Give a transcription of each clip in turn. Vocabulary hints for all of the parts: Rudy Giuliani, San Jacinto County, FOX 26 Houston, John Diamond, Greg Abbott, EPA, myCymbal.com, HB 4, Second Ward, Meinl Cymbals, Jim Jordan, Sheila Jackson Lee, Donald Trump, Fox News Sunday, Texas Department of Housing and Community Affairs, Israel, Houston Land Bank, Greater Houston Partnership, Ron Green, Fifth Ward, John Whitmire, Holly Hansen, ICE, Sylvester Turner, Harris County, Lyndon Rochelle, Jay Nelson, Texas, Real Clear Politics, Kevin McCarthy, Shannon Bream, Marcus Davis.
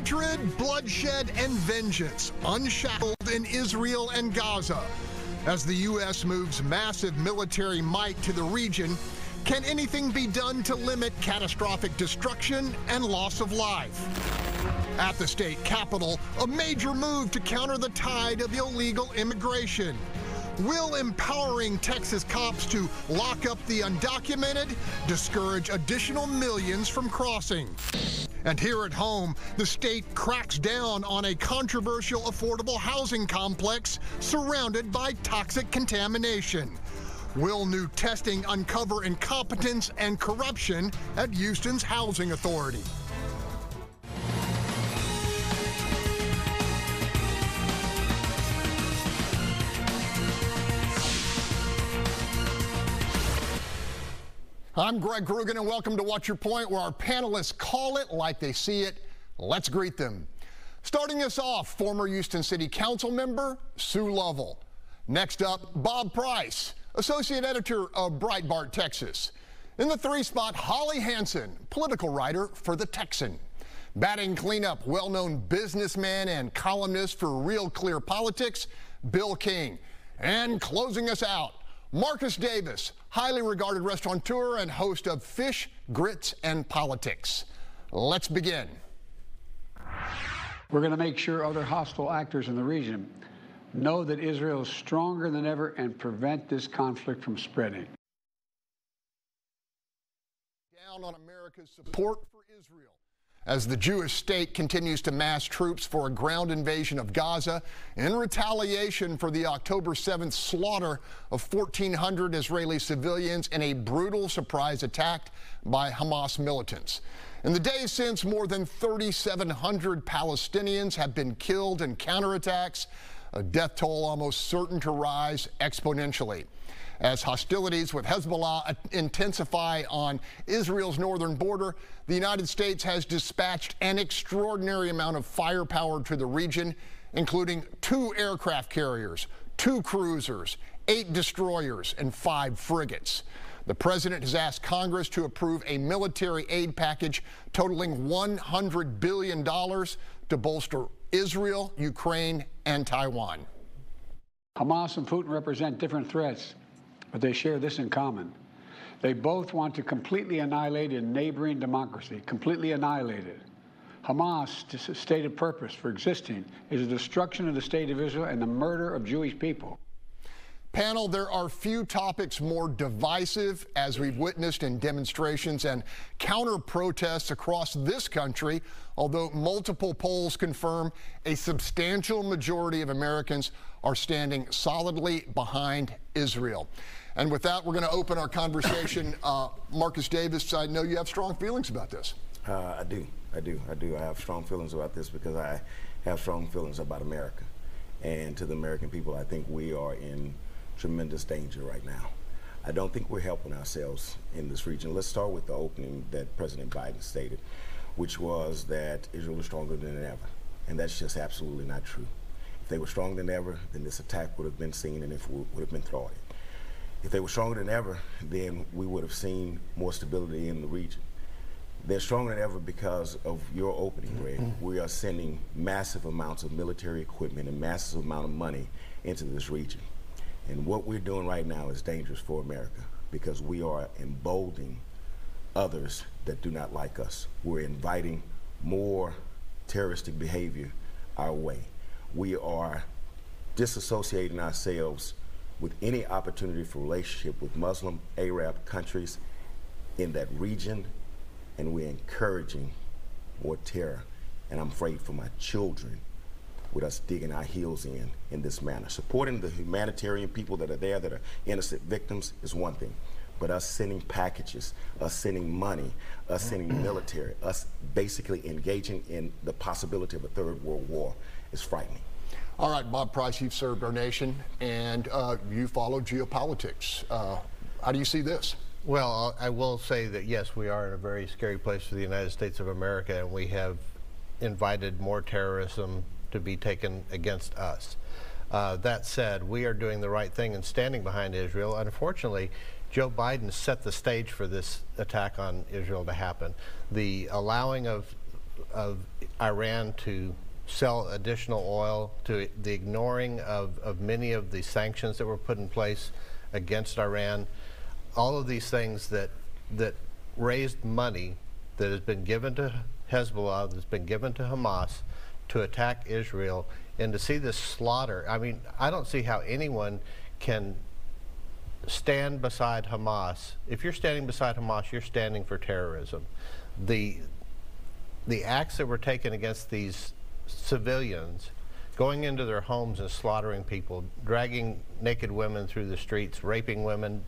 Hatred, bloodshed, and vengeance unshackled in Israel and Gaza. As the U.S. moves massive military might to the region, can anything be done to limit catastrophic destruction and loss of life? At the state capitol, a major move to counter the tide of illegal immigration. Will empowering Texas cops to lock up the undocumented discourage additional millions from crossing? And here at home, the state cracks down on a controversial affordable housing complex surrounded by toxic contamination. Will new testing uncover incompetence and corruption at Houston's housing authority? I'm Greg Krugan, and welcome to What's Your Point, where our panelists call it like they see it. Let's greet them. Starting us off, former Houston City Council member Sue Lovell. Next up, Bob Price, associate editor of Breitbart, Texas. In the three spot, Holly Hansen, political writer for The Texan. Batting cleanup, well-known businessman and columnist for Real Clear Politics, Bill King. And closing us out, Marcus Davis, highly regarded restaurateur and host of Fish, Grits, and Politics. Let's begin. We're going to make sure other hostile actors in the region know that Israel is stronger than ever and prevent this conflict from spreading. Down on America's support for Israel. As the Jewish state continues to mass troops for a ground invasion of Gaza in retaliation for the October 7th slaughter of 1,400 Israeli civilians in a brutal surprise attack by Hamas militants. In the days since, more than 3,700 Palestinians have been killed in counterattacks, a death toll almost certain to rise exponentially. As hostilities with Hezbollah intensify on Israel's northern border, the United States has dispatched an extraordinary amount of firepower to the region, including 2 aircraft carriers, 2 cruisers, 8 destroyers, and 5 frigates. The president has asked Congress to approve a military aid package totaling $100 billion to bolster Israel, Ukraine, and Taiwan. Hamas and Putin represent different threats, but they share this in common. They both want to completely annihilate a neighboring democracy, completely annihilate it. Hamas' stated purpose for existing is the destruction of the state of Israel and the murder of Jewish people. Panel, there are few topics more divisive, as we've witnessed in demonstrations and counter-protests across this country, although multiple polls confirm a substantial majority of Americans are standing solidly behind Israel. And with that, we're going to open our conversation. Marcus Davis, I know you have strong feelings about this. I do. I have strong feelings about this because I have strong feelings about America. And to the American people, I think we are in tremendous danger right now. I don't think we're helping ourselves in this region. Let's start with the opening that President Biden stated, which was that Israel is stronger than ever. And that's just absolutely not true. If they were stronger than ever, then this attack would have been seen and it would have been thwarted. If they were stronger than ever, then we would have seen more stability in the region. They're stronger than ever because of your opening, Ray. We are sending massive amounts of military equipment and massive amount of money into this region. And what we're doing right now is dangerous for America because we are emboldening others that do not like us. We're inviting more terroristic behavior our way. We are disassociating ourselves with any opportunity for relationship with Muslim, Arab countries in that region, and we're encouraging more terror. And I'm afraid for my children with us digging our heels in this manner. Supporting the humanitarian people that are there, that are innocent victims, is one thing. But us sending packages, us sending money, us sending military, us basically engaging in the possibility of a third world war is frightening. All right, Bob Price, you've served our nation, and you follow geopolitics. How do you see this? Well, I will say that, yes, we are in a very scary place for the United States of America, and we have invited more terrorism to be taken against us. That said, we are doing the right thing and standing behind Israel. Unfortunately, Joe Biden set the stage for this attack on Israel to happen. The allowing of Iran to sell additional oil, to the ignoring of many of the sanctions that were put in place against Iran, all of these things that raised money that has been given to Hezbollah, that's been given to Hamas to attack Israel, and to see this slaughter. I mean, I don't see how anyone can stand beside Hamas. If you're standing beside Hamas, you're standing for terrorism. The acts that were taken against these civilians, going into their homes and slaughtering people, dragging naked women through the streets, raping women,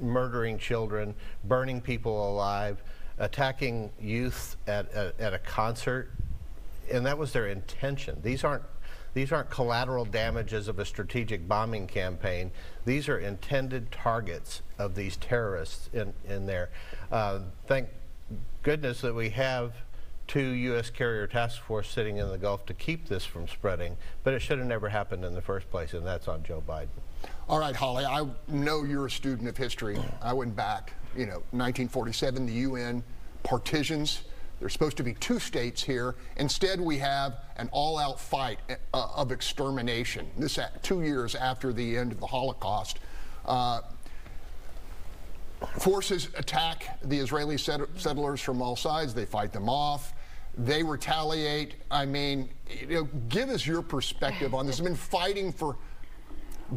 murdering children, burning people alive, attacking youth at a concert, and that was their intention. These aren't collateral damages of a strategic bombing campaign. These are intended targets of these terrorists in there. Thank goodness that we have two U.S. carrier task force sitting in the Gulf to keep this from spreading, but it should have never happened in the first place, and that's on Joe Biden. All right, Holly, I know you're a student of history. I went back, 1947, the UN partitions. There's supposed to be two states here. Instead, we have an all-out fight of extermination. This 2 years after the end of the Holocaust. Forces attack the Israeli settlers from all sides. They fight them off. They retaliate. I mean, give us your perspective on this. I've been fighting for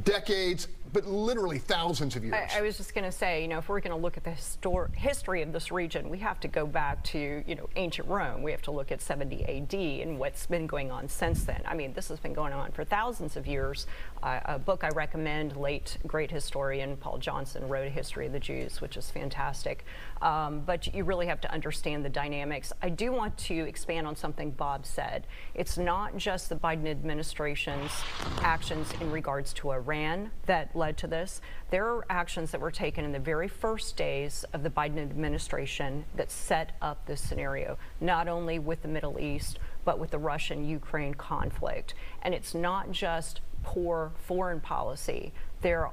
decades, but literally thousands of years. I was just going to say, if we're going to look at the history of this region, we have to go back to, ancient Rome. We have to look at 70 A.D. and what's been going on since then. I mean, this has been going on for thousands of years. A book I recommend, late great historian Paul Johnson wrote A History of the Jews, which is fantastic. But you really have to understand the dynamics. I do want to expand on something Bob said. It's not just the Biden administration's actions in regards to Iran that led to this. There are actions that were taken in the very first days of the Biden administration that set up this scenario, not only with the Middle East, but with the Russian-Ukraine conflict. And it's not just poor foreign policy. There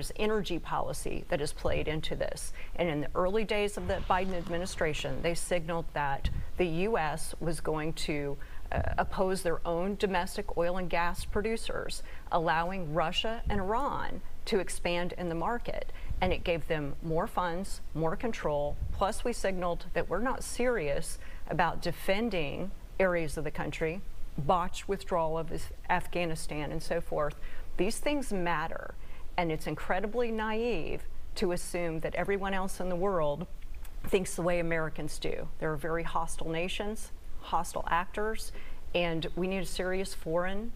is energy policy that is played into this. And in the early days of the Biden administration, they signaled that the U.S. was going to oppose their own domestic oil and gas producers, allowing Russia and Iran to expand in the market. And it gave them more funds, more control. Plus, we signaled that we're not serious about defending areas of the country, botched withdrawal of Afghanistan and so forth. These things matter. And it's incredibly naive to assume that everyone else in the world thinks the way Americans do. There are very hostile nations, hostile actors, and we need a serious foreign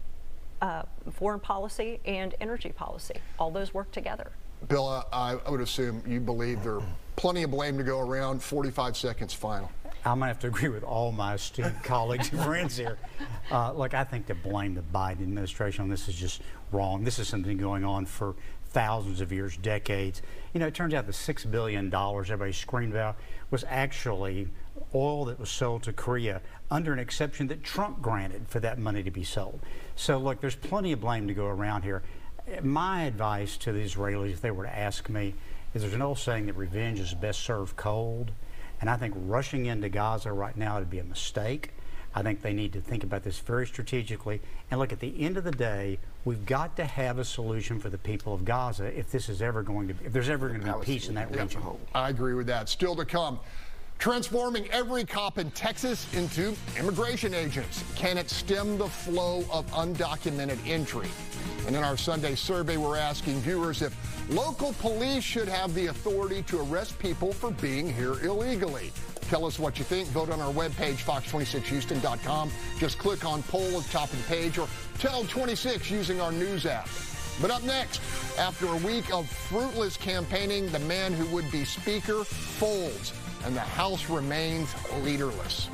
policy and energy policy. All those work together. Bill, I would assume you believe there are plenty of blame to go around. 45 seconds final. I'm going to have to agree with all my student colleagues and friends here. Look, I think to blame the Biden administration on this is just wrong. This is something going on for thousands of years, decades. It turns out the $6 billion everybody screamed about was actually oil that was sold to Korea under an exception that Trump granted for that money to be sold. So, look, there's plenty of blame to go around here. My advice to the Israelis, if they were to ask me, is there's an old saying that revenge is best served cold. And I think rushing into Gaza right now would be a mistake. I think they need to think about this very strategically. And look, at the end of the day, we've got to have a solution for the people of Gaza if there's ever going to be peace in that region. I agree with that. Still to come, transforming every cop in Texas into immigration agents. Can it stem the flow of undocumented entry? And in our Sunday survey, we're asking viewers if local police should have the authority to arrest people for being here illegally. Tell us what you think. Vote on our webpage, fox26houston.com. Just click on poll at the top of the page or tell 26 using our news app. But up next, after a week of fruitless campaigning, the man who would be speaker folds, and the House remains leaderless.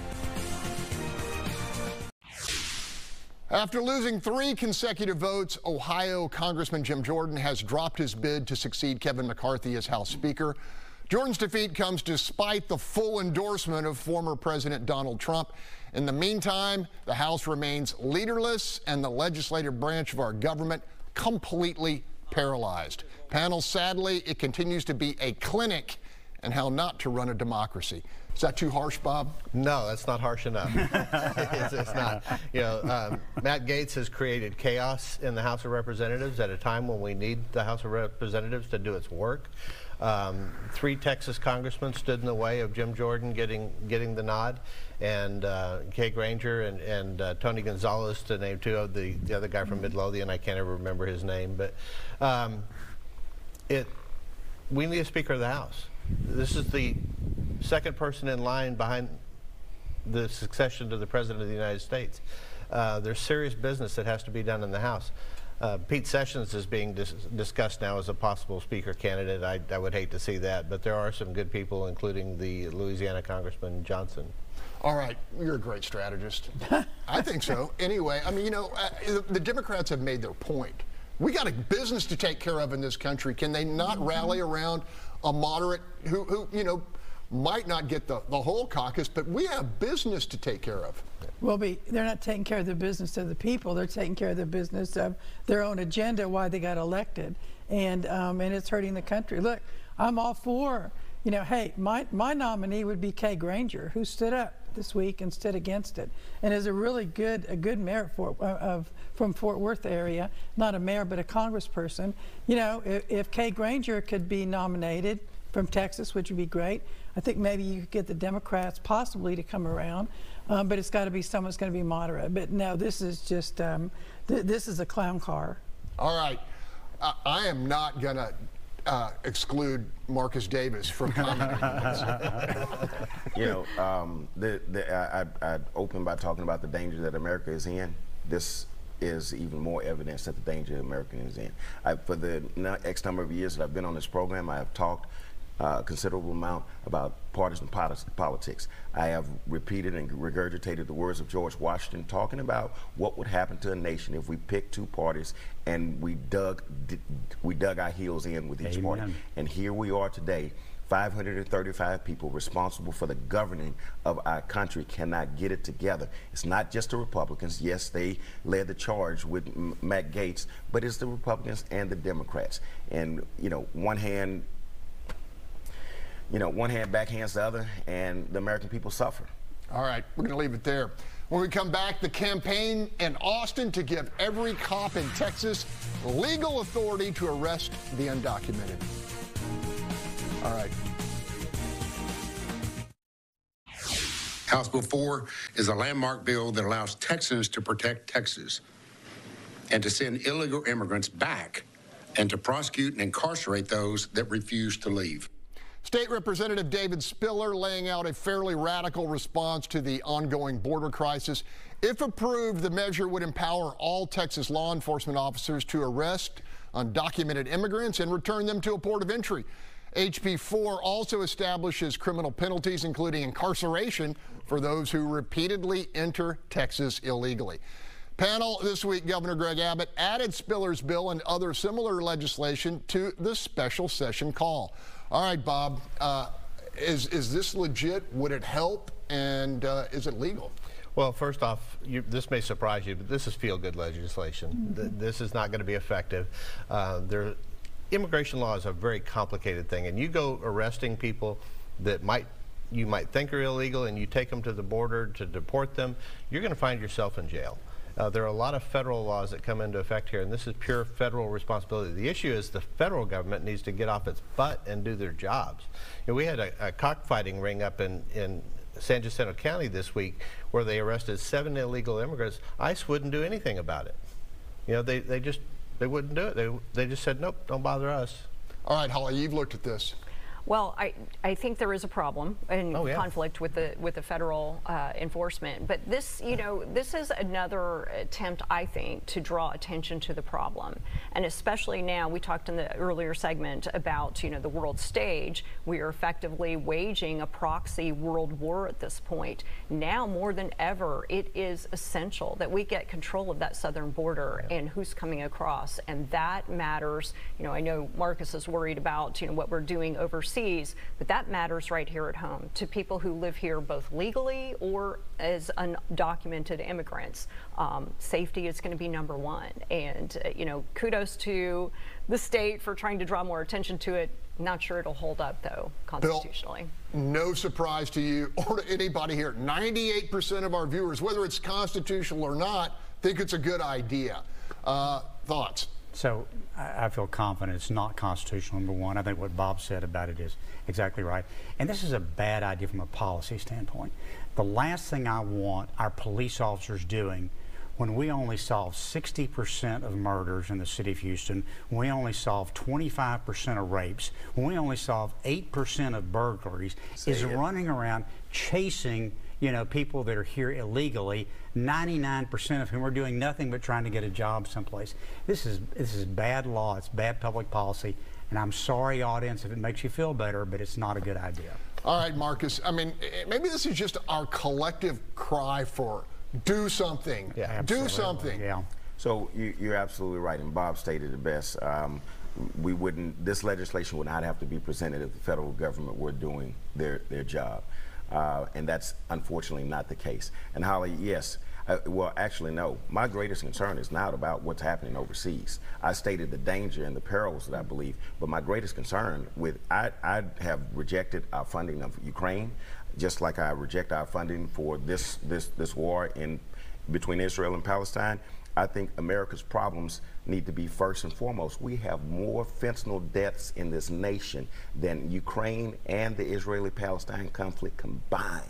After losing three consecutive votes, Ohio Congressman Jim Jordan has dropped his bid to succeed Kevin McCarthy as House Speaker. Jordan's defeat comes despite the full endorsement of former President Donald Trump. In the meantime, the House remains leaderless and the legislative branch of our government completely paralyzed. Panel, sadly, it continues to be a clinic and how not to run a democracy. Is that too harsh, Bob? No, that's not harsh enough. It's not. You know, Matt Gaetz has created chaos in the House of Representatives at a time when we need the House of Representatives to do its work. Three Texas congressmen stood in the way of Jim Jordan getting the nod, and Kay Granger and Tony Gonzalez, to name two of the other guy from Midlothian. I can't ever remember his name, but we need a Speaker of the House. This is the second person in line behind the succession to the President of the United States. There's serious business that has to be done in the House. Pete Sessions is being discussed now as a possible speaker candidate. I would hate to see that, but there are some good people, including the Louisiana Congressman Johnson. All right, you're a great strategist. I think so. Anyway, I mean, you know, the Democrats have made their point. We got a business to take care of in this country. Can they not rally around a moderate who you know, might not get the whole caucus, but we have business to take care of? Well, they're not taking care of the business of the people. They're taking care of the business of their own agenda, why they got elected, and it's hurting the country. Look, I'm all for, you know, hey, my nominee would be Kay Granger, who stood up this week and stood against it, and is a good mayor from Fort Worth area. Not a mayor, but a congressperson. You know, if Kay Granger could be nominated from Texas, which would be great. I think maybe you could get the Democrats possibly to come around, but it's got to be someone's going to be moderate. But no, this is just this is a clown car. All right, I am not going to exclude Marcus Davis from commenting. You know, I opened by talking about the danger that America is in. This is even more evidence that the danger America is in. For the X number of years that I've been on this program, I have talked a considerable amount about partisan politics. I have repeated and regurgitated the words of George Washington talking about what would happen to a nation if we picked two parties and we dug our heels in with each party. And here we are today, 535 people responsible for the governing of our country cannot get it together. It's not just the Republicans. Yes, they led the charge with Matt Gaetz, but it's the Republicans and the Democrats. And, you know, one hand backhands the other, and the American people suffer. All right, we're going to leave it there. When we come back, the campaign in Austin to give every cop in Texas legal authority to arrest the undocumented. All right. House Bill 4 is a landmark bill that allows Texans to protect Texas and to send illegal immigrants back and to prosecute and incarcerate those that refuse to leave. State Representative David Spiller laying out a fairly radical response to the ongoing border crisis. If approved, the measure would empower all Texas law enforcement officers to arrest undocumented immigrants and return them to a port of entry. HB 4 also establishes criminal penalties, including incarceration, for those who repeatedly enter Texas illegally. Panel this week, Governor Greg Abbott added Spiller's bill and other similar legislation to the special session call. All right, Bob, is this legit? Would it help? And is it legal? Well, first off, this may surprise you, but this is feel-good legislation. Mm-hmm. This is not going to be effective. Immigration law is a very complicated thing, and you go arresting people that you might think are illegal, and you take them to the border to deport them, you're going to find yourself in jail. There are a lot of federal laws that come into effect here, and this is pure federal responsibility. The issue is the federal government needs to get off its butt and do their jobs. You know, we had a cockfighting ring up in San Jacinto County this week where they arrested 7 illegal immigrants. ICE wouldn't do anything about it. You know, they wouldn't do it. They just said, nope, don't bother us. All right, Holly, you've looked at this. Well, I think there is a problem and conflict with the federal enforcement. But this, you know, this is another attempt, I think, to draw attention to the problem. And especially now, we talked in the earlier segment about, you know, the world stage. We are effectively waging a proxy world war at this point. Now more than ever, it is essential that we get control of that southern border and who's coming across. And that matters. You know, I know Marcus is worried about, you know, what we're doing overseas. overseas, but that matters right here at home to people who live here both legally or as undocumented immigrants. Safety is going to be number one. And, you know, kudos to the state for trying to draw more attention to it. Not sure it'll hold up, though, constitutionally. Bill, no surprise to you or to anybody here. 98% of our viewers, whether it's constitutional or not, think it's a good idea. Thoughts? So I feel confident it's not constitutional, number one. I think what Bob said about it is exactly right. And this is a bad idea from a policy standpoint. The last thing I want our police officers doing when we only solve 60% of murders in the city of Houston, when we only solve 25% of rapes, when we only solve 8% of burglaries, is running around chasing, you know, people that are here illegally, 99% of whom are doing nothing but trying to get a job someplace. This is bad law, it's bad public policy, and I'm sorry, audience, if it makes you feel better, but it's not a good idea. All right, Marcus, I mean, maybe this is just our collective cry for do something. Yeah, do something. Yeah. So you're absolutely right, and Bob stated it best. We wouldn't, this legislation would not have to be presented if the federal government were doing their job. And that's unfortunately not the case. And Holly, yes, well, actually, no. My greatest concern is not about what's happening overseas. I stated the danger and the perils that I believe, but my greatest concern with, I have rejected our funding of Ukraine, just like I reject our funding for this war between Israel and Palestine. I think America's problems need to be first and foremost. We have more fentanyl deaths in this nation than Ukraine and the Israeli-Palestine conflict combined.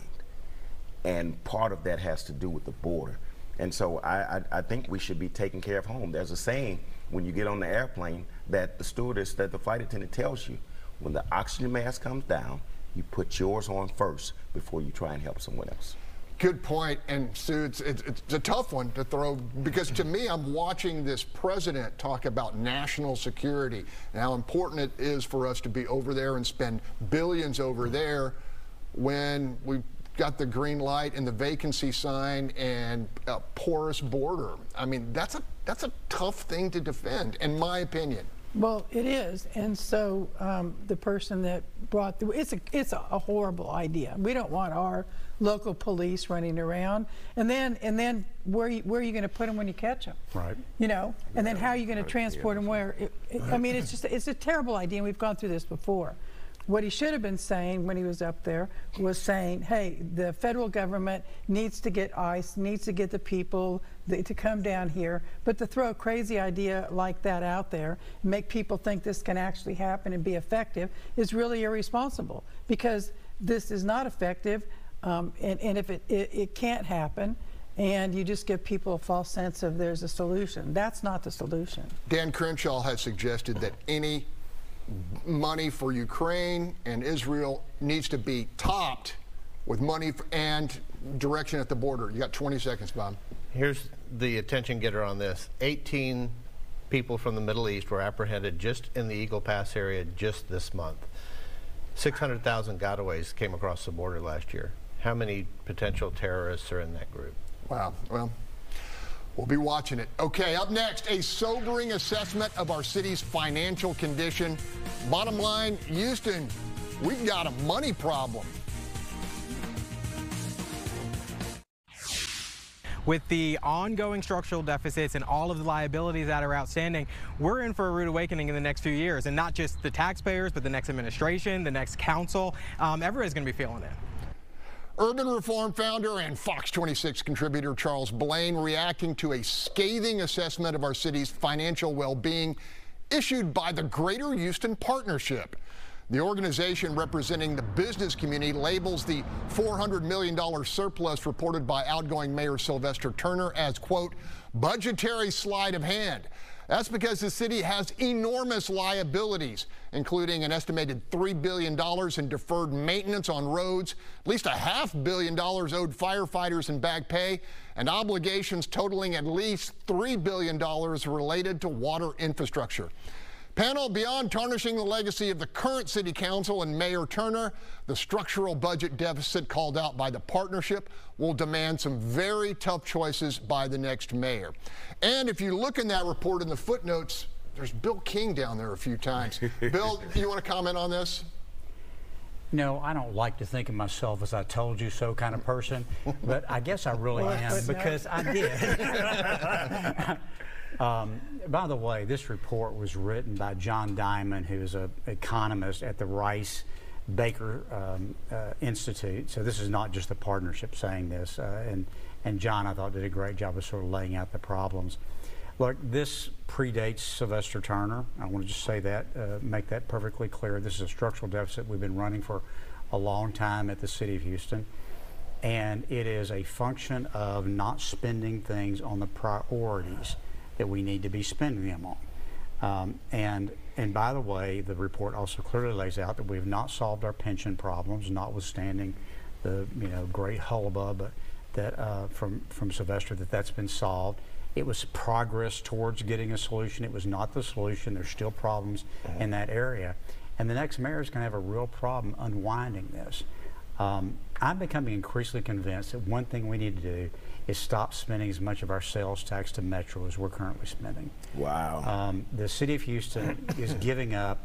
And part of that has to do with the border. And so I think we should be taking care of home. There's a saying when you get on the airplane that the stewardess, that the flight attendant tells you, when the oxygen mask comes down, you put yours on first before you try and help someone else. Good point, and Sue, it's a tough one to throw, because to me, I'm watching this president talk about national security and how important it is for us to be over there and spend billions over there when we've got the green light and the vacancy sign and a porous border. I mean, that's a tough thing to defend, in my opinion. Well, it is, and so the person that brought the, it's a horrible idea. We don't want our local police running around, and then where are you going to put them when you catch them? Right. You know, and then how are you going to transport them? Where? I mean, it's a terrible idea, and we've gone through this before. What he should have been saying when he was up there was saying, hey, the federal government needs to get ICE, needs to get the people to come down here, but to throw a crazy idea like that out there, make people think this can actually happen and be effective, is really irresponsible, because this is not effective, and if it can't happen, and you just give people a false sense of there's a solution. That's not the solution. Dan Crenshaw has suggested that any money for Ukraine and Israel needs to be topped with money and direction at the border. You got 20 seconds, Bob. Here's the attention getter on this. 18 people from the Middle East were apprehended just in the Eagle Pass area just this month. 600,000 gotaways came across the border last year. How many potential terrorists are in that group? Wow. Well, we'll be watching it. Okay, up next, a sobering assessment of our city's financial condition. Bottom line, Houston, we've got a money problem. With the ongoing structural deficits and all of the liabilities that are outstanding, we're in for a rude awakening in the next few years. And not just the taxpayers, but the next administration, the next council, everybody's going to be feeling it. Urban Reform founder and Fox 26 contributor Charles Blaine reacting to a scathing assessment of our city's financial well-being issued by the Greater Houston Partnership. The organization representing the business community labels the $400 million surplus reported by outgoing Mayor Sylvester Turner as, quote, budgetary sleight of hand. That's because the city has enormous liabilities, including an estimated $3 billion in deferred maintenance on roads, at least $500 million owed firefighters in back pay, and obligations totaling at least $3 billion related to water infrastructure. Panel, beyond tarnishing the legacy of the current city council and Mayor Turner, the structural budget deficit called out by the partnership will demand some very tough choices by the next mayor. And if you look in that report in the footnotes, there's Bill King down there a few times. Bill, you want to comment on this? You know, I don't like to think of myself as I told you so kind of person, but I guess I really am, because I did. By the way, this report was written by John Diamond, who is an economist at the Rice Baker Institute. So this is not just the partnership saying this. And John, I thought, did a great job of sort of laying out the problems. Look, this predates Sylvester Turner. I want to just say that, make that perfectly clear. This is a structural deficit we've been running for a long time at the city of Houston. And it is a function of not spending things on the priorities that we need to be spending them on. And by the way, the report also clearly lays out that we have not solved our pension problems, notwithstanding the great hullabug that from Sylvester that's been solved. It was progress towards getting a solution. It was not the solution. There's still problems in that area. And the next mayor is going to have a real problem unwinding this. I'm becoming increasingly convinced that one thing we need to do is stop spending as much of our sales tax to Metro as we're currently spending. Wow. The city of Houston is giving up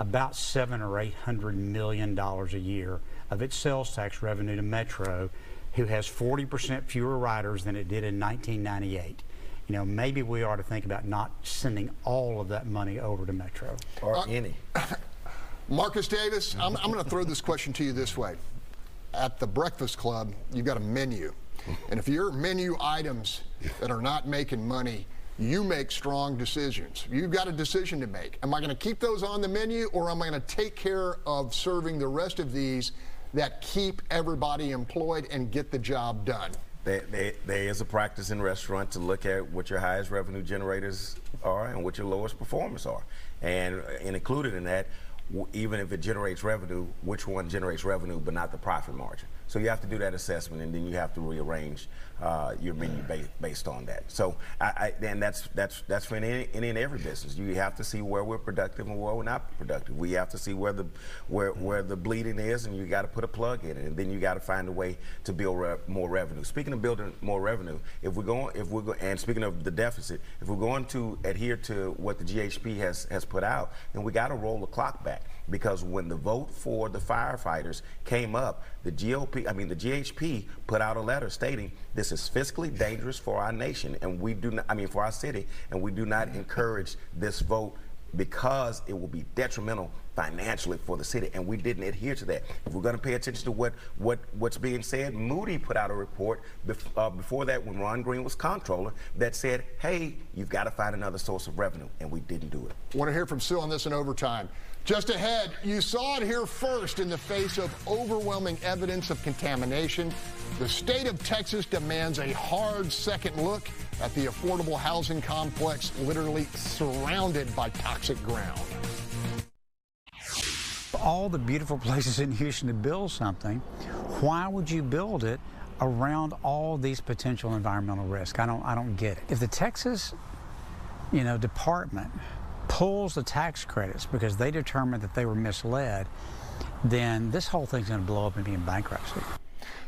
about $700 or $800 million a year of its sales tax revenue to Metro, who has 40% fewer riders than it did in 1998. You know, maybe we ought to think about not sending all of that money over to Metro. Or any. Marcus Davis, I'm going to throw this question to you this way. At the Breakfast Club, you've got a menu. And if your menu items that are not making money, you make strong decisions. You've got a decision to make. Am I going to keep those on the menu, or am I going to take care of serving the rest of these that keep everybody employed and get the job done? There is a practice in restaurant to look at what your highest revenue generators are and what your lowest performers are. And included in that, even if it generates revenue, which one generates revenue but not the profit margin. So you have to do that assessment, and then you have to rearrange your menu based on that. So and that's for any and every business. You have to see where we're productive and where we're not productive. We have to see where the bleeding is, and you got to put a plug in it, and then you got to find a way to build more revenue. Speaking of building more revenue, and speaking of the deficit, if we're going to adhere to what the GHP has put out, then we got to roll the clock back. Because when the vote for the firefighters came up, the GHP put out a letter stating this is fiscally dangerous for our nation, and we do not, for our city, and we do not encourage this vote because it will be detrimental financially for the city, and we didn't adhere to that. If we're going to pay attention to what's being said, Moody put out a report before that, when Ron Green was comptroller, that said, hey, you've got to find another source of revenue, and we didn't do it. I want to hear from Sue on this in overtime. Just ahead, you saw it here first. In the face of overwhelming evidence of contamination, the state of Texas demands a hard second look at the affordable housing complex literally surrounded by toxic ground. All the beautiful places in Houston to build something, why would you build it around all these potential environmental risks? I don't get it. If the Texas, department pulls the tax credits because they determined that they were misled, then this whole thing's going to blow up and be in bankruptcy.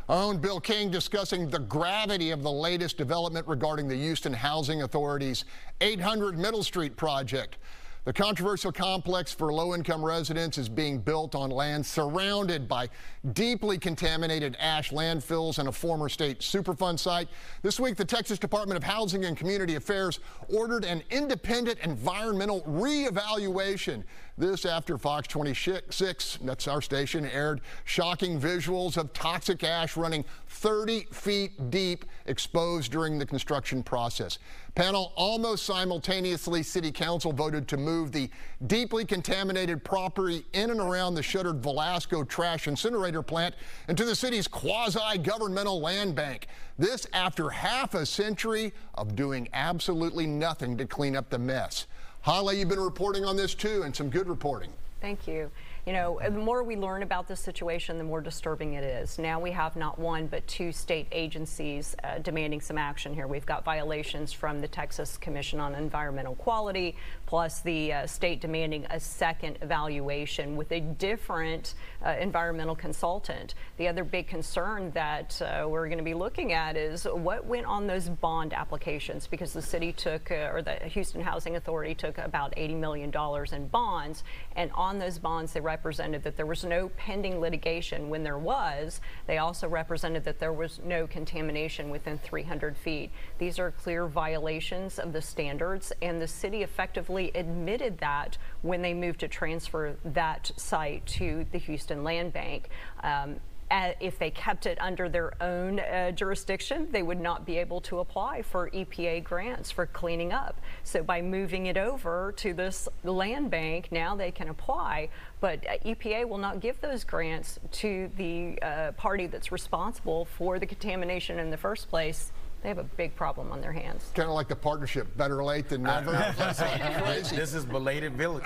Our own Bill King discussing the gravity of the latest development regarding the Houston Housing Authority's 800 Middle Street project. The controversial complex for low-income residents is being built on land surrounded by deeply contaminated ash landfills and a former state Superfund site. This week, the Texas Department of Housing and Community Affairs ordered an independent environmental reevaluation. This after Fox 26, that's our station, aired shocking visuals of toxic ash running 30 feet deep, exposed during the construction process. Panel, almost simultaneously, City Council voted to move the deeply contaminated property in and around the shuttered Velasco trash incinerator plant into the city's quasi-governmental land bank. This after half a century of doing absolutely nothing to clean up the mess. Holly, you've been reporting on this too, and some good reporting. Thank you. You know, the more we learn about this situation, the more disturbing it is. Now we have not one, but two state agencies demanding some action here. We've got violations from the Texas Commission on Environmental Quality, plus the state demanding a second evaluation with a different environmental consultant. The other big concern that we're going to be looking at is what went on those bond applications, because the city took, or the Houston Housing Authority took about $80 million in bonds, and on those bonds, they represented that there was no pending litigation. When there was, they also represented that there was no contamination within 300 feet. These are clear violations of the standards, and the city effectively admitted that when they moved to transfer that site to the Houston Land Bank. If they kept it under their own jurisdiction, they would not be able to apply for EPA grants for cleaning up. So by moving it over to this land bank, now they can apply, but EPA will not give those grants to the party that's responsible for the contamination in the first place. They have a big problem on their hands. Kind of like the partnership, better late than never. This is belated vigilance.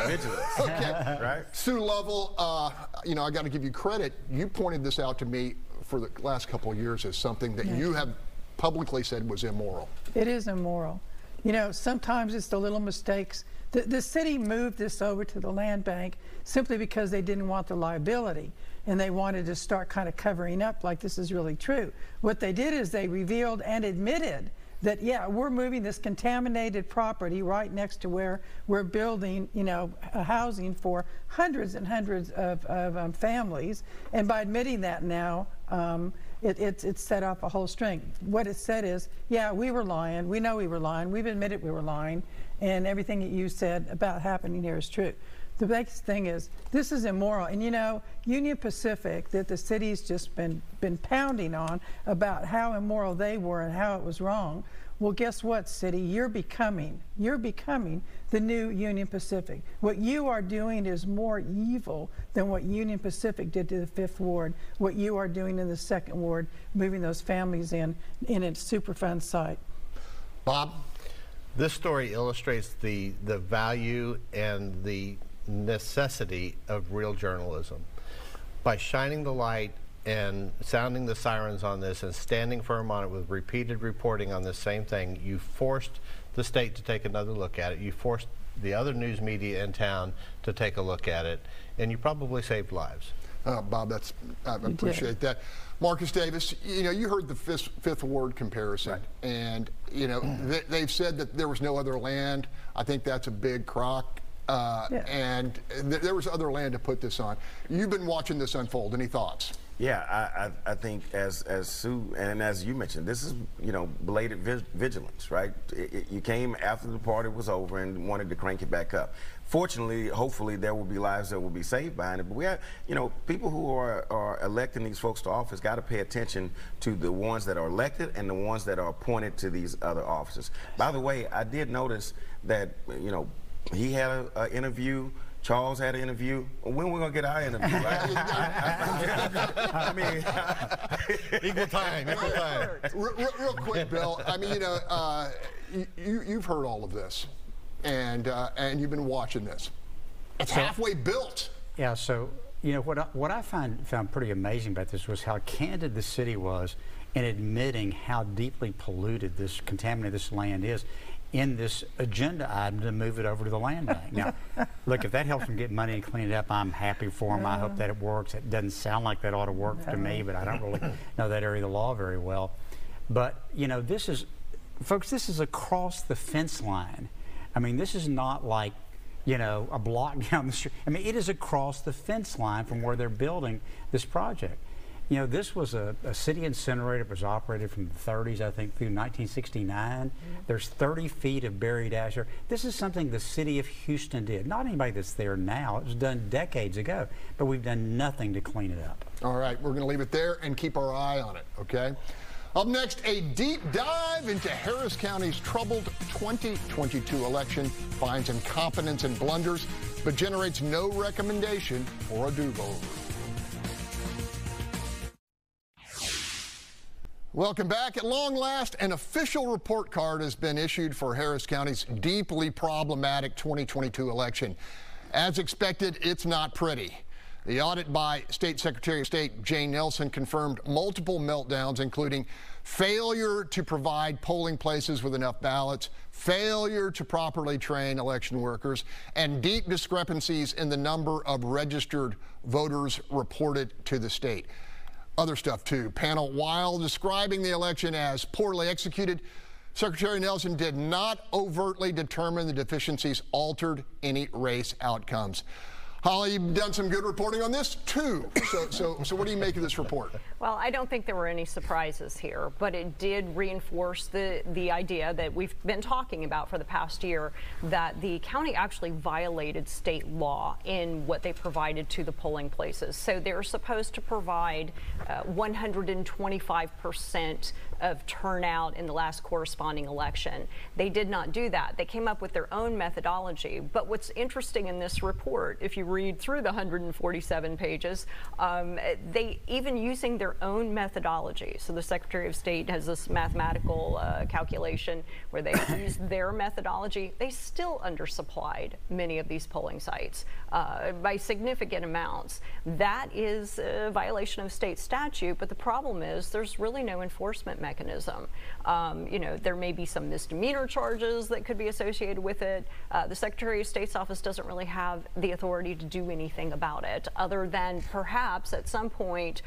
Okay. Right? Sue Lovell, you know, I got to give you credit. You pointed this out to me for the last couple of years as something that you have publicly said was immoral. It is immoral. You know, sometimes it's the little mistakes. The city moved this over to the land bank simply because they didn't want the liability, and they wanted to start kind of covering up like this is really true. What they did is they revealed and admitted that, yeah, we're moving this contaminated property right next to where we're building, you know, housing for hundreds and hundreds of families. And by admitting that now, it set off a whole string. What it said is, yeah, we were lying. We know we were lying. We've admitted we were lying. And everything that you said about happening here is true. The biggest thing is, this is immoral. And you know, Union Pacific, that the city's just been pounding on about how immoral they were and how it was wrong. Well, guess what, city? You're becoming the new Union Pacific. What you are doing is more evil than what Union Pacific did to the Fifth Ward, what you are doing in the Second Ward, moving those families in its Superfund site. Bob? This story illustrates the value and the necessity of real journalism. By shining the light and sounding the sirens on this and standing firm on it with repeated reporting on this same thing, you forced the state to take another look at it. You forced the other news media in town to take a look at it, and you probably saved lives. Bob, that's, I appreciate that. Marcus Davis, you know, you heard the Fifth Ward comparison, right? And you know, they've said that there was no other land. I think that's a big crock. And there was other land to put this on. You've been watching this unfold. Any thoughts? Yeah, I think as Sue and as you mentioned, this is, you know, belated vigilance, right? You came after the party was over and wanted to crank it back up. Fortunately, hopefully, there will be lives that will be saved behind it. But we have, you know, people who are electing these folks to office got to pay attention to the ones that are elected and the ones that are appointed to these other offices. By the way, I did notice that, you know, he had an interview. Charles had an interview. When are we going to get our interview? I mean, equal time. Real quick, Bill. I mean, you know, you've heard all of this, and you've been watching this. It's halfway built. Yeah. So you know what I found pretty amazing about this was how candid the city was in admitting how deeply polluted this contaminated this land is. In this agenda item to move it over to the land bank. Now, look, if that helps them get money and clean it up, I'm happy for them. I hope that it works. It doesn't sound like that ought to work to me, but I don't really know that area of the law very well. But, you know, this is, folks, this is across the fence line. I mean, this is not like, you know, a block down the street. I mean, it is across the fence line from where they're building this project. You know, this was a city incinerator that was operated from the 30s, I think, through 1969. There's 30 feet of buried ash here. This is something the city of Houston did. Not anybody that's there now. It was done decades ago, but we've done nothing to clean it up. All right, we're going to leave it there and keep our eye on it, okay? Up next, a deep dive into Harris County's troubled 2022 election, finds incompetence and blunders, but generates no recommendation for a do-over. Welcome back. At long last, an official report card has been issued for Harris County's deeply problematic 2022 election. As expected, it's not pretty. The audit by State Secretary of State Jay Nelson confirmed multiple meltdowns, including failure to provide polling places with enough ballots, failure to properly train election workers, and deep discrepancies in the number of registered voters reported to the state. Other stuff too. Panel, while describing the election as poorly executed, Secretary Nelson did not overtly determine the deficiencies altered any race outcomes. Holly, you've done some good reporting on this too. So what do you make of this report? Well, I don't think there were any surprises here, but it did reinforce the idea that we've been talking about for the past year, that the county actually violated state law in what they provided to the polling places. So they're supposed to provide 125% of turnout in the last corresponding election. They did not do that. They came up with their own methodology. But what's interesting in this report, if you read through the 147 pages, they even using their own methodology. So the Secretary of State has this mathematical calculation where they use their methodology. They still undersupplied many of these polling sites by significant amounts. That is a violation of state statute, but the problem is there's really no enforcement mechanism. You know, there may be some misdemeanor charges that could be associated with it. The Secretary of State's office doesn't really have the authority to do anything about it other than perhaps at some point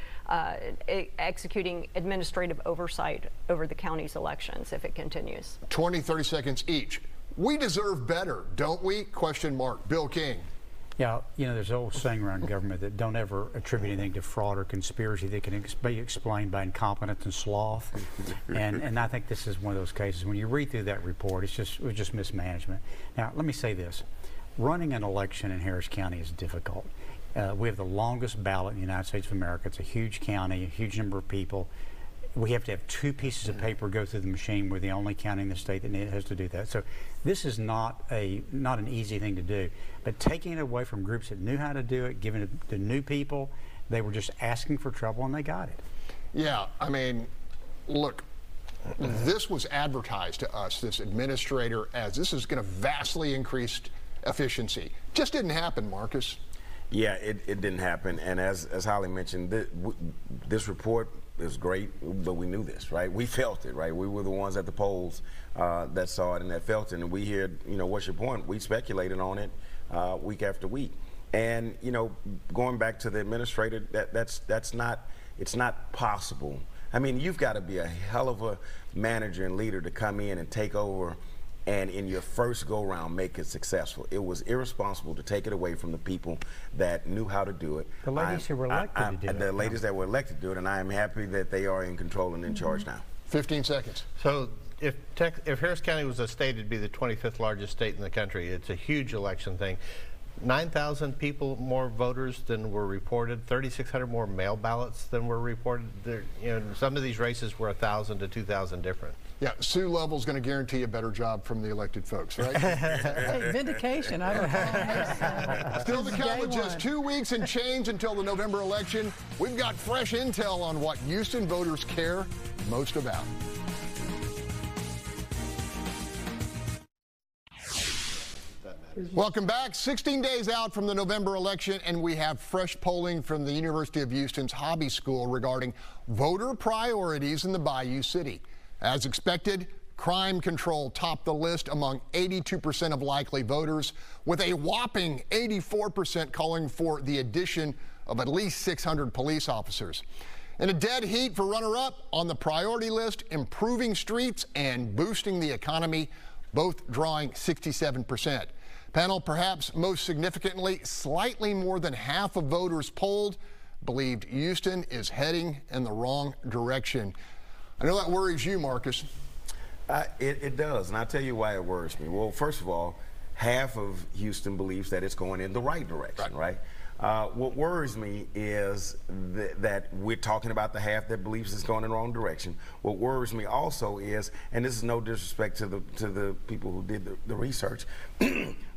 executing administrative oversight over the county's elections if it continues. 20, 30 seconds each. We deserve better, don't we? Question mark. Bill King. Yeah, you know, there's an old saying around government that don't ever attribute anything to fraud or conspiracy that can be explained by incompetence and sloth. And I think this is one of those cases. When you read through that report, it's just mismanagement. Now, let me say this. Running an election in Harris County is difficult. We have the longest ballot in the United States of America. It's a huge county, a huge number of people. We have to have two pieces of paper go through the machine. We're the only county in the state that has to do that. So this is not an easy thing to do. But taking it away from groups that knew how to do it, giving it to new people, they were just asking for trouble and they got it. Yeah, I mean, look, this was advertised to us, this administrator, as this is going to vastly increase efficiency. Just didn't happen, Marcus. Yeah, it didn't happen. And as Holly mentioned, this report, it was great, but we knew this, right? We felt it, right? We were the ones at the polls that saw it and that felt it. And we heard, you know, what's your point? We speculated on it week after week. And, you know, going back to the administrator, it's not possible. I mean, you've got to be a hell of a manager and leader to come in and take over and in your first go-round make it successful. It was irresponsible to take it away from the people that knew how to do it. The ladies who were elected to do it. The ladies that were elected to do it, and I am happy that they are in control and in charge now. 15 seconds. So if Harris County was a state, it'd be the 25th largest state in the country. It's a huge election thing. 9,000 people more voters than were reported, 3,600 more mail ballots than were reported. There, you know, some of these races were 1,000 to 2,000 different. Yeah, Sue Lovell's going to guarantee a better job from the elected folks, right? Hey, vindication. I don't know. Still to come with just 2 weeks and change until the November election, we've got fresh intel on what Houston voters care most about. Welcome back. 16 days out from the November election, and we have fresh polling from the University of Houston's Hobby School regarding voter priorities in the Bayou City. As expected, crime control topped the list among 82% of likely voters, with a whopping 84% calling for the addition of at least 600 police officers. In a dead heat for runner-up on the priority list, improving streets and boosting the economy, both drawing 67%. Panel, perhaps most significantly, slightly more than half of voters polled believed Houston is heading in the wrong direction. I know that worries you, Marcus. It does, and I'll tell you why it worries me. Well, first of all, half of Houston believes that it's going in the right direction, right? What worries me is that we're talking about the half that believes it's going in the wrong direction. What worries me also is, and this is no disrespect to the people who did the research,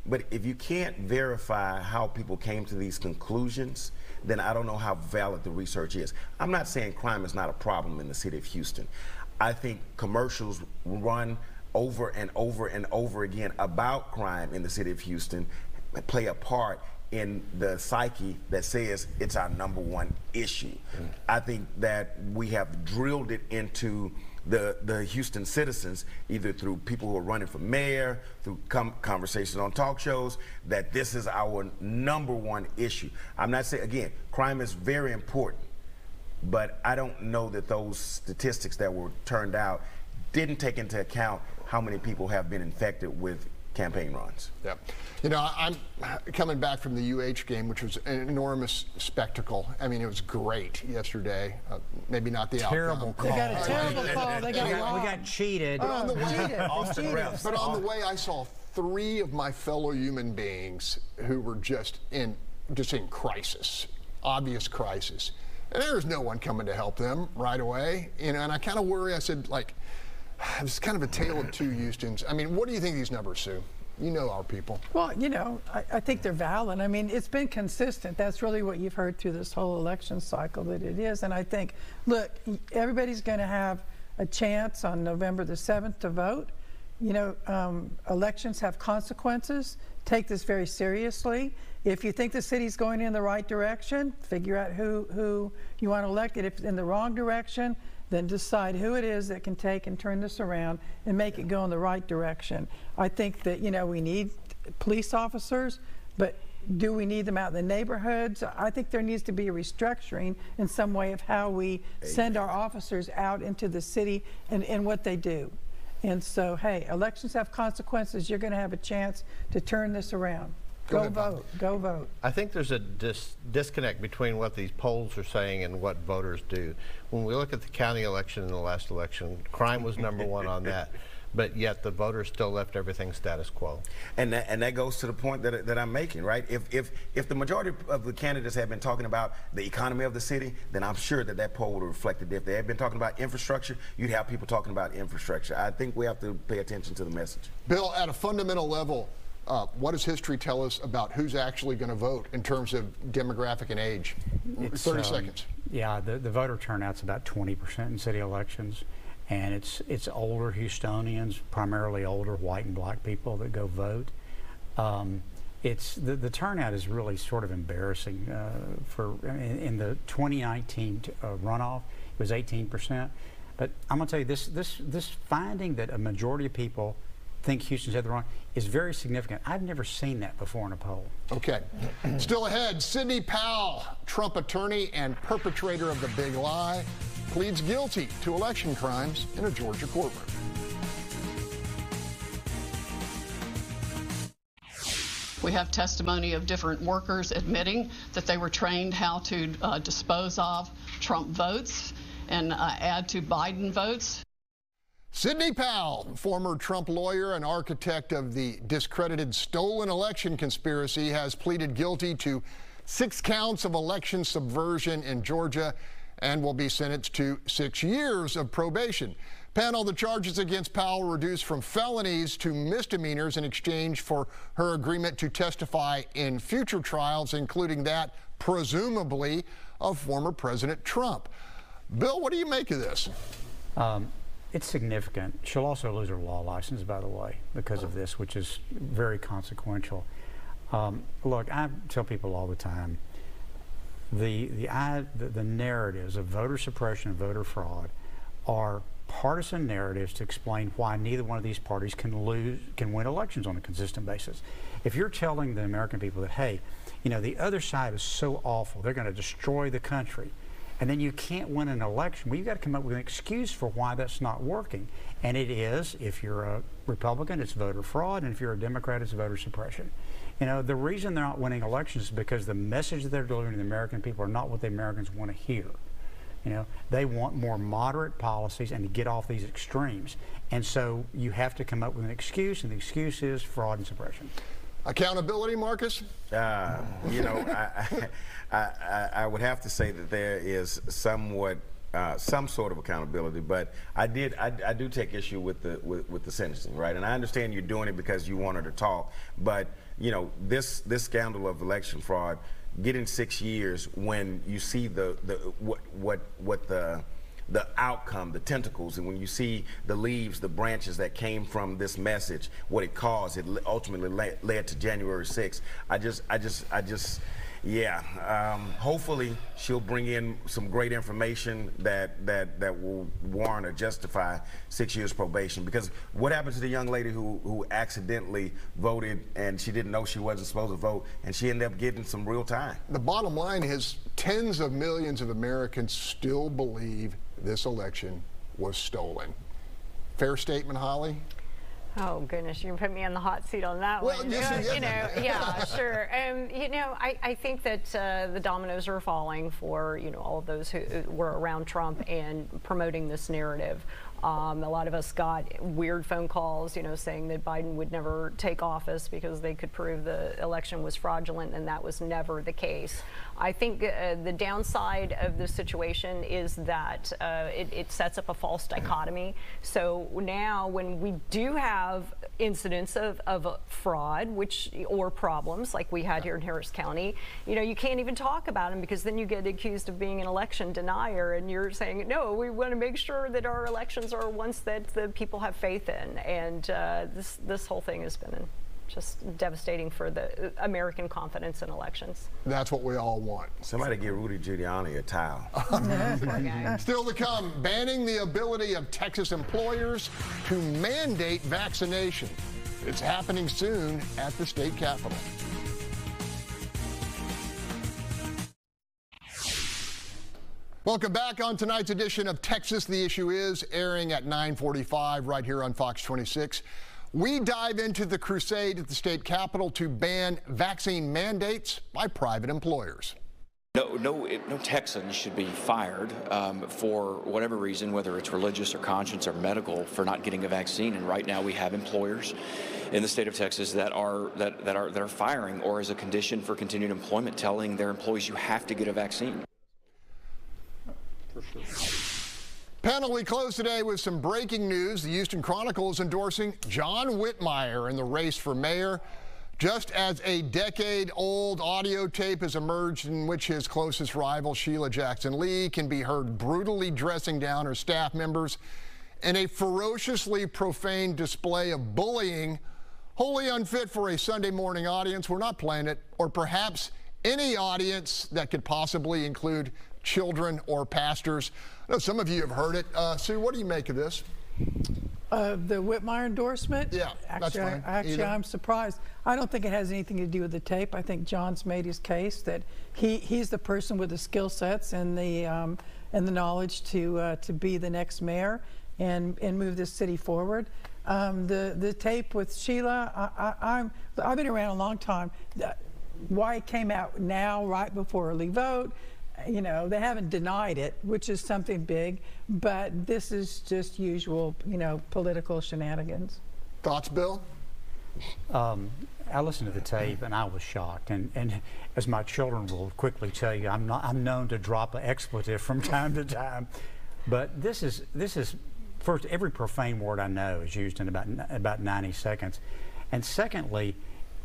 but if you can't verify how people came to these conclusions, then I don't know how valid the research is. I'm not saying crime is not a problem in the city of Houston. I think commercials run over and over and over again about crime in the city of Houston play a part in the psyche that says it's our number one issue. I think that we have drilled it into the Houston citizens, either through people who are running for mayor, through conversations on talk shows, that this is our number one issue. I'm not saying, again, crime is very important, but I don't know that those statistics that were turned out didn't take into account how many people have been infected with campaign runs. Yeah. You know, I'm coming back from the UH game, which was an enormous spectacle. I mean, it was great yesterday. Maybe not the terrible outcome. Call. They got a terrible call. They got we got cheated. On the way, but on the way, I saw three of my fellow human beings who were just in crisis, obvious crisis, and there was no one coming to help them right away. You know, and I kind of worry. I said, like, it's kind of a tale of two Houstons. I mean, what do you think of these numbers, Sue? You know our people. Well, you know, I think they're valid. I mean, it's been consistent. That's really what you've heard through this whole election cycle, that it is. And I think, look, everybody's going to have a chance on November the 7th to vote. You know, elections have consequences. Take this very seriously. If you think the city's going in the right direction, figure out who you want elected. If it's in the wrong direction, then decide who it is that can take and turn this around and make it go in the right direction. I think that, you know, we need police officers, but do we need them out in the neighborhoods? I think there needs to be a restructuring in some way of how we send our officers out into the city and what they do. And so, hey, elections have consequences. You're going to have a chance to turn this around. Go vote. Go vote. I think there's a disconnect between what these polls are saying and what voters do. When we look at the county election and the last election, crime was number one on that. But yet the voters still left everything status quo. And that goes to the point that I'm making, right? If the majority of the candidates had been talking about the economy of the city, then I'm sure that poll would have reflected. If they had been talking about infrastructure, you'd have people talking about infrastructure. I think we have to pay attention to the message. Bill, at a fundamental level, what does history tell us about who's actually going to vote in terms of demographic and age? It's, 30 seconds. Yeah, the voter turnout's about 20% in city elections. And it's older Houstonians, primarily older white and black people that go vote. The turnout is really sort of embarrassing. In the 2019 runoff, it was 18%. But I'm going to tell you, this finding that a majority of people think Houston's had the wrong is very significant. I've never seen that before in a poll. Okay. Still ahead, Sidney Powell, Trump attorney and perpetrator of the big lie, pleads guilty to election crimes in a Georgia courtroom. We have testimony of different workers admitting that they were trained how to dispose of Trump votes and add to Biden votes. Sidney Powell, former Trump lawyer and architect of the discredited stolen election conspiracy, has pleaded guilty to 6 counts of election subversion in Georgia and will be sentenced to 6 years of probation. Panel, the charges against Powell reduced from felonies to misdemeanors in exchange for her agreement to testify in future trials, including that, presumably, of former President Trump. Bill, what do you make of this? It's significant. She'll also lose her law license, by the way, because of this, which is very consequential. Look, I tell people all the time, the narratives of voter suppression and voter fraud are partisan narratives to explain why neither one of these parties can win elections on a consistent basis. If you're telling the American people that, hey, you know, the other side is so awful, they're going to destroy the country, and then you can't win an election, well, you've got to come up with an excuse for why that's not working. And it is, if you're a Republican, it's voter fraud, and if you're a Democrat, it's voter suppression. You know, the reason they're not winning elections is because the message that they're delivering to the American people are not what the Americans want to hear. You know, they want more moderate policies and to get off these extremes. And so you have to come up with an excuse, and the excuse is fraud and suppression. Accountability, Marcus? You know, I would have to say that there is somewhat some sort of accountability, but I do take issue with the sentencing, right? And I understand you're doing it because you wanted to talk, but you know, this scandal of election fraud, getting 6 years when you see the outcome, the tentacles, and when you see the leaves, the branches that came from this message, what it caused, it ultimately led to January 6th. Yeah, hopefully she'll bring in some great information that will warrant or justify 6 years probation. Because what happened to the young lady who accidentally voted and she didn't know she wasn't supposed to vote, and she ended up getting some real time? The bottom line is tens of millions of Americans still believe this election was stolen. Fair statement, Holly? Oh, goodness, you put me in the hot seat on that one. You know, yeah, sure. You know, I think that the dominoes are falling for, you know, all of those who were around Trump and promoting this narrative. A lot of us got weird phone calls, you know, saying that Biden would never take office because they could prove the election was fraudulent, and that was never the case. I think the downside of this situation is that it sets up a false dichotomy. So now when we do have incidents of fraud, which, or problems like we had here in Harris County, you know, you can't even talk about them because then you get accused of being an election denier, and you're saying, no, we want to make sure that our elections are ones that the people have faith in, and this whole thing has been just devastating for the American confidence in elections. That's what we all want. Somebody give Rudy Giuliani a towel. Still to come, banning the ability of Texas employers to mandate vaccination. It's happening soon at the state capitol. Welcome back. On tonight's edition of Texas, the Issue Is, airing at 9:45 right here on Fox 26. We dive into the crusade at the state capitol to ban vaccine mandates by private employers. No Texan should be fired for whatever reason, whether it's religious or conscience or medical, for not getting a vaccine. And right now we have employers in the state of Texas that are firing, or as a condition for continued employment, telling their employees you have to get a vaccine. Panel, we close today with some breaking news. The Houston Chronicle is endorsing John Whitmire in the race for mayor. Just as a decade-old audio tape has emerged in which his closest rival, Sheila Jackson Lee, can be heard brutally dressing down her staff members in a ferociously profane display of bullying, wholly unfit for a Sunday morning audience. We're not playing it, or perhaps any audience that could possibly include children or pastors. I know some of you have heard it. Sue, what do you make of this? The Whitmire endorsement? Yeah, actually, that's I'm surprised. I don't think it has anything to do with the tape. I think John's made his case that he's the person with the skill sets and the knowledge to be the next mayor and move this city forward. The tape with Sheila, I've been around a long time. Why it came out now, right before early vote? You know, they haven't denied it, which is something big, but this is just usual, you know, political shenanigans. Thoughts, Bill? I listened to the tape and I was shocked, and as my children will quickly tell you, I'm known to drop an expletive from time to time, but this is first, every profane word I know is used in about 90 seconds, and secondly,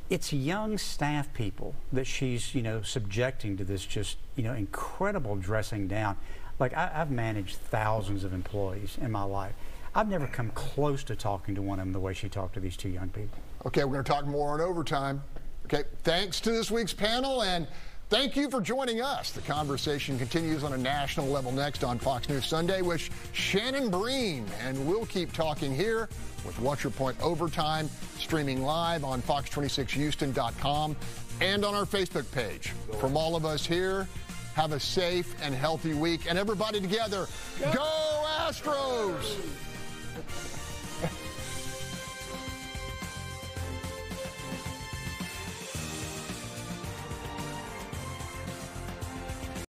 it's young staff people that she's, you know, subjecting to this just, you know, incredible dressing down. Like, I've managed thousands of employees in my life. I've never come close to talking to one of them the way she talked to these two young people. Okay, we're going to talk more on overtime. Okay, thanks to this week's panel, and thank you for joining us. The conversation continues on a national level next on Fox News Sunday with Shannon Bream, and we'll keep talking here with What's Your Point Overtime, streaming live on fox26houston.com and on our Facebook page. From all of us here, have a safe and healthy week, and everybody together, go Astros!